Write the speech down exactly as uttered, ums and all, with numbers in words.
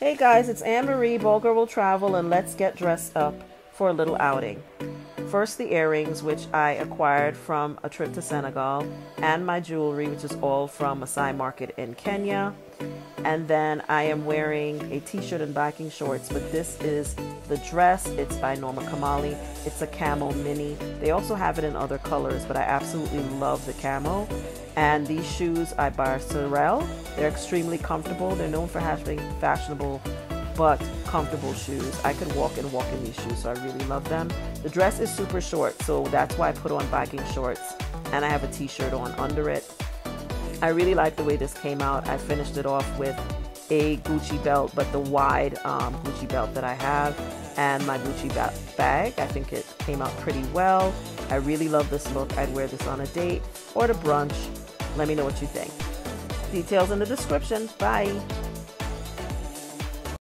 Hey guys, it's Anne Marie, BaldGirlWillTravel, and let's get dressed up for a little outing. First, the earrings, which I acquired from a trip to Senegal, and my jewelry, which is all from Maasai market in Kenya. And then I am wearing a t-shirt and biking shorts, but this is the dress. It's by Norma Kamali. It's a camo mini. They also have it in other colors, but I absolutely love the camo. And these shoes I buy Sorel. They're extremely comfortable. They're known for having fashionable but comfortable shoes. I could walk and walk in these shoes, so I really love them. The dress is super short, so that's why I put on biking shorts, and I have a t-shirt on under it. I really like the way this came out. I finished it off with a Gucci belt, but the wide um, Gucci belt that I have, and my Gucci ba bag. I think it came out pretty well. I really love this look. I'd wear this on a date or to brunch. Let me know what you think. Details in the description. Bye.